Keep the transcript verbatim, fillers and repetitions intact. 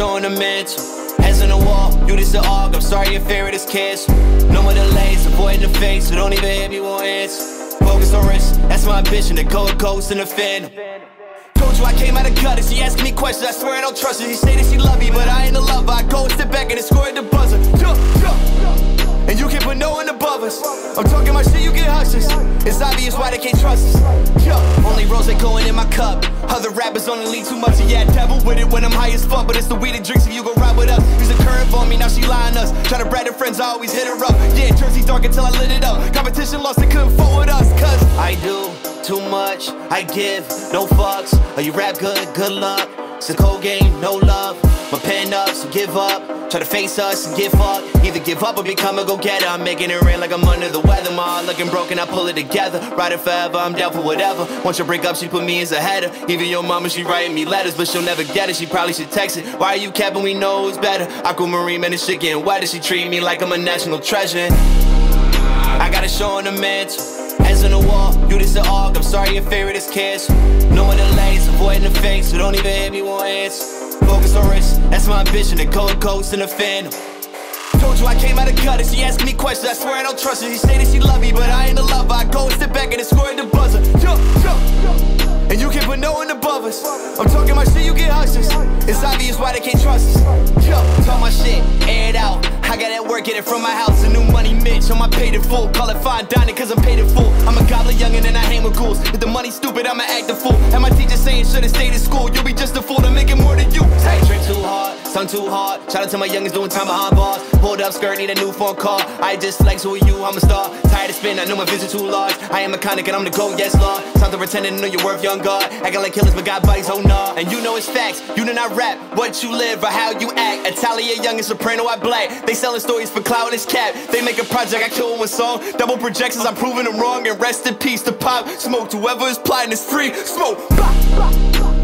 ornamental. Heads on the wall, you this the arc. I'm sorry your favorite is canceled. No more delays, avoiding the fakes, so don't even hit me one answer. Focus on risk, that's my ambition. The cold coast and the phantom. Told you I came out of gutters, she asking me questions. I swear I don't trust her. She say that she love me, but I ain't a lover. I go and step back and then score at the buzzer. Duh, duh. And you can't put no one above us. I'm talking my shit, you get hushes. It's obvious why they can't trust us. Yo, only rose that going in my cup. Other rappers only lead too much. Yeah, devil with it when I'm high as fuck. But it's the weed that drinks if you go ride with us. Use a curve on me, now she lying us. Tryna brag her friends, I always hit her up. Yeah, jersey dark until I lit it up. Competition lost, they couldn't forward us. Cause I do too much, I give no fucks. Are you rap good? Good luck. It's a cold game, no love. My pen up, so give up. Try to face us and give up. Either give up or become a go-getter. I'm making it rain like I'm under the weather. My heart looking broken, I pull it together. Ride it forever, I'm down for whatever. Once you break up, she put me as a header. Even your mama, she writing me letters, but she'll never get it. She probably should text it. Why are you capping? We know it's better. Aquamarine, man, this shit getting wetter. She treat me like I'm a national treasure. I got a show on the mantle. Heads on the wall, you this the arc. I'm sorry your favorite is canceled. No more delays, avoiding the fakes, so don't even hit me one answer. Focus on risk, that's my ambition, the cold coast and the phantom. Told you I came out of gutters, she asking me questions, I swear I don't trust her. She say that she love me, but I ain't a lover. I go and step back and then score at the buzzer. Yo, yo. And you can't put no one above us. I'm talking my shit, you get hushes. It's obvious why they can't trust us. Yo, talk my shit, air it out. I got that work, get it from my house. A new money Mitch, on my paid in full. Call it fine dining, cause I'm paid in full. I'm a goblin youngin' and I hang with ghouls. If the money's stupid, I'ma act a fool. And my teacher saying should've stayed in school. You'll be just a fool to make it more than you. Hey, drink too hard, sung too hard. Shout out to my youngins doing time behind bars. Pulled up skirt, need a new phone call. I just like, who are you? I'm a star. Tired of spin, I know my vision too large. I am iconic and I'm the go, yes, Lord. Time to pretend and know your worth, young God. Acting like killers, but got buddies, oh nah. And you know it's facts, you do not rap what you live or how you act. Italia, young and soprano, I black. They selling stories for cloud is cap. They make a project, I kill one song. Double projections, I'm proving them wrong. And rest in peace to Pop Smoke. Whoever is plotting is free. Smoke. Bah, bah, bah.